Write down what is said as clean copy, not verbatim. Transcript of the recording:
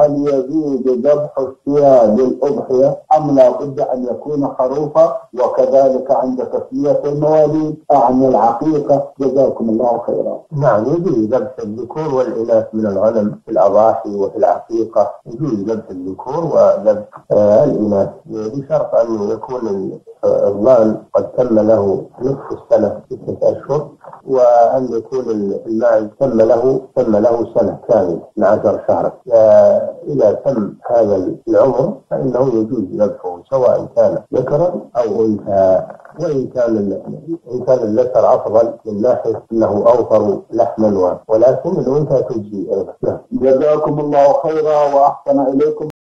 هل يزيد ذبح الشياة للأضحية أم لا بد أن يكون خروفا؟ وكذلك عند تسمية المواليد عن العقيقة. جزاكم الله خيرا. نعم يجوز ذبح الذكور والإناث من الغنم في الأضاحي وفي العقيقة، يجوز ذبح الذكور وذبح الإناث بشرط أن يكون الضان قد تم له نصف السنة 6 أشهر، وأن يكون الماعز تم له سنة كاملة 12 شهرا. إذا تم هذا العمر فإنه يجوز ذبحه سواء كان ذكرا أو أنثى، وإن كان الذكر أفضل من ناحية أنه أوفر لحما، ولكن الأنثى تجزي أيضا. جزاكم الله خيرا وأحسن إليكم.